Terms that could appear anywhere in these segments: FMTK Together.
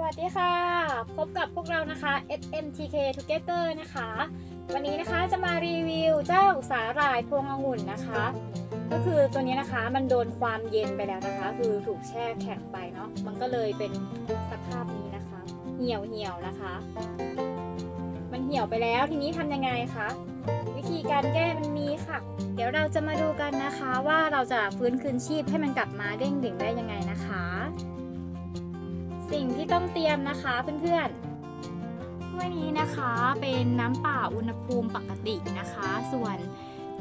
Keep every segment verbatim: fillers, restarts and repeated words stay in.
สวัสดีค่ะพบกับพวกเรานะคะ เอฟ เอ็ม ที เค Together นะคะวันนี้นะคะจะมารีวิวเจ้าสาหร่ายพวงองุ่นนะคะก็คือตัวนี้นะคะมันโดนความเย็นไปแล้วนะคะคือถูกแช่แข็งไปเนาะมันก็เลยเป็นสภาพนี้นะคะเหี่ยวเหี่ยวนะคะมันเหี่ยวไปแล้วทีนี้ทำยังไงคะวิธีการแก้มันมีค่ะเดี๋ยวเราจะมาดูกันนะคะว่าเราจะฟื้นคืนชีพให้มันกลับมาเด้งดึงได้ยังไงนะคะสิ่งที่ต้องเตรียมนะคะเพื่อนๆถ้วยนี้นะคะเป็นน้ำเปล่าอุณหภูมิปกตินะคะส่วน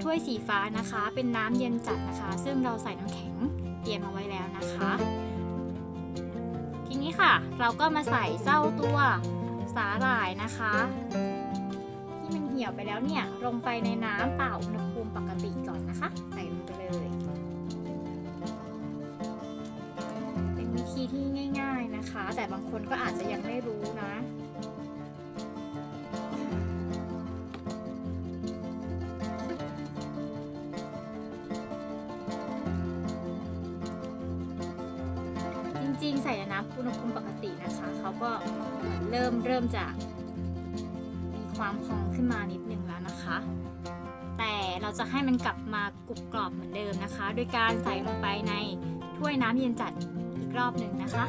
ถ้วยสีฟ้านะคะเป็นน้ำเย็นจัดนะคะซึ่งเราใส่น้ำแข็งเตรียมเอาไว้แล้วนะคะทีนี้ค่ะเราก็มาใส่เจ้าตัวสาหร่ายนะคะที่มันเหี่ยวไปแล้วเนี่ยลงไปในน้ำเปล่าอุณหภูมิปกติก่อนนะคะใส่ลงไปเลยเป็นวิธีที่ง่ายๆนะคะแต่บางคนก็อาจจะยังไม่รู้นะจริงๆใส่น้ำอุณหภูมิปกตินะคะเขาก็เริ่มเริ่มจะมีความพองขึ้นมานิดนึงแล้วนะคะแต่เราจะให้มันกลับมากรุบกรอบเหมือนเดิมนะคะโดยการใส่ลงไปในถ้วยน้ำเย็นจัดอีกรอบหนึ่งนะคะ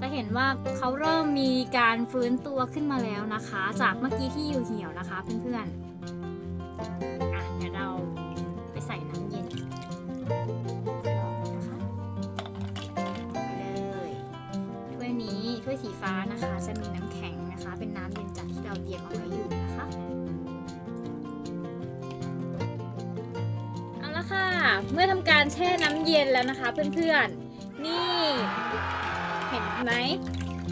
จะเห็นว่าเขาเริ่มมีการฟื้นตัวขึ้นมาแล้วนะคะจากเมื่อกี้ที่อยู่เหี่ยวนะคะเพื่อนๆอ่ะเดี๋ยวเราไปใส่น้ำเย็นถ้วยสีฟ้านะคะจะมีน้ำแข็งนะคะเป็นน้ำเย็นจัดที่เราเตรียมเอาไว้อยู่นะคะเอาละค่ะเมื่อทำการแช่น้ำเย็นแล้วนะคะเพื่อนๆนี่เห็นไหม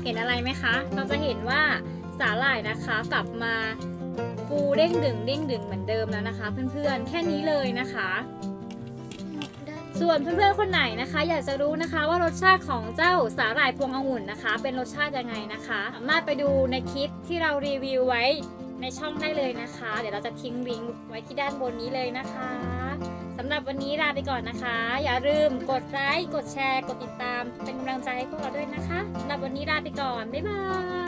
เห็นอะไรไหมคะเราจะเห็นว่าสาหร่ายนะคะกลับมาฟูเด้งดึงเด้งดึงเหมือนเดิมแล้วนะคะเพื่อนๆแค่นี้เลยนะคะส่วนเพื่อนๆคนไหนนะคะอยากจะรู้นะคะว่ารสชาติของเจ้าสาหร่ายพวงองุ่นนะคะเป็นรสชาติยังไงนะคะสามารถไปดูในคลิปที่เรารีวิวไว้ในช่องได้เลยนะคะเดี๋ยวเราจะทิ้งลิงก์ไว้ที่ด้านบนนี้เลยนะคะสำหรับวันนี้ลาไปก่อนนะคะอย่าลืมกดไลค์กดแชร์กดติดตามเป็นกำลังใจให้พวกเราด้วยนะคะสำหรับวันนี้ลาไปก่อนบ๊ายบาย